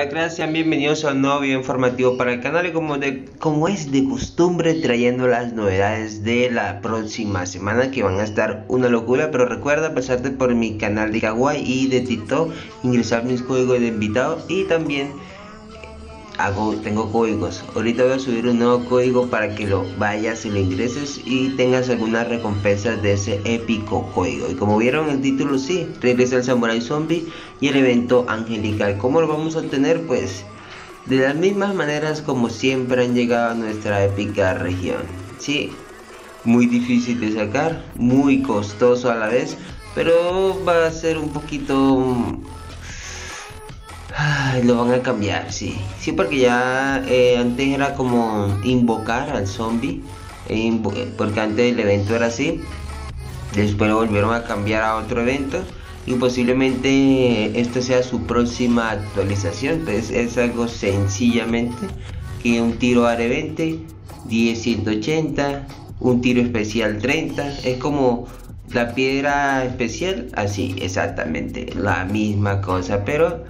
Alacrán, sean bienvenidos a un nuevo video informativo para el canal y como es de costumbre, trayendo las novedades de la próxima semana que van a estar una locura. Pero recuerda pasarte por mi canal de Kwai y de TikTok, ingresar mis códigos de invitado y también tengo códigos. Ahorita voy a subir un nuevo código para que lo vayas y lo ingreses y tengas algunas recompensas de ese épico código. Y como vieron el título, sí, regresa el Samurai Zombie y el evento angelical. ¿Cómo lo vamos a obtener? Pues de las mismas maneras como siempre han llegado a nuestra épica región. Sí, muy difícil de sacar, muy costoso a la vez, pero va a ser un poquito... Ay, lo van a cambiar, sí, porque ya antes era como invocar al zombie, porque antes el evento era así, después lo volvieron a cambiar a otro evento y posiblemente esto sea su próxima actualización. Pues es algo sencillamente que un tiro área 20, 10 180, un tiro especial 30, es como la piedra especial, así exactamente la misma cosa, pero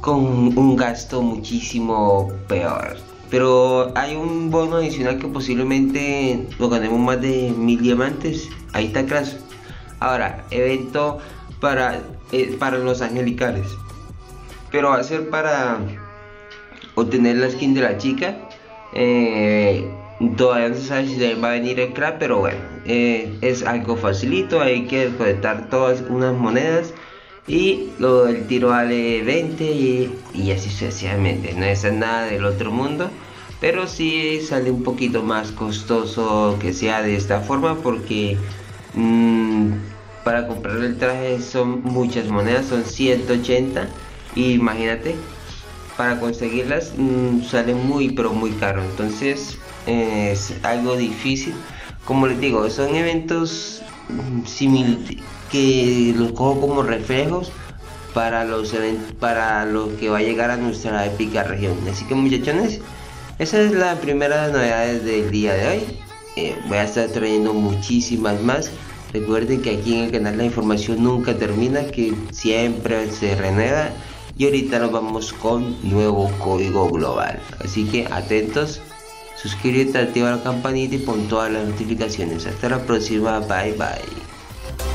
con un gasto muchísimo peor. Pero hay un bono adicional que posiblemente lo ganemos más de 1000 diamantes. Ahí está Crash. Ahora, evento para los angelicales, pero va a ser para obtener la skin de la chica. Todavía no se sabe si va a venir el crack, pero bueno, es algo facilito. Hay que recolectar todas unas monedas y lo del tiro vale 20 y así sucesivamente. No es nada del otro mundo, pero sí sale un poquito más costoso que sea de esta forma, porque para comprar el traje son muchas monedas, son 180, y imagínate, para conseguirlas sale muy pero muy caro. Entonces es algo difícil. Como les digo, son eventos similares que los cojo como reflejos para lo que va a llegar a nuestra épica región. Así que muchachones, esa es la primera novedad del día de hoy. Voy a estar trayendo muchísimas más. Recuerden que aquí en el canal la información nunca termina, que siempre se renueva, y ahorita nos vamos con nuevo código global, así que atentos. Suscríbete, activa la campanita y pon todas las notificaciones. Hasta la próxima, bye bye.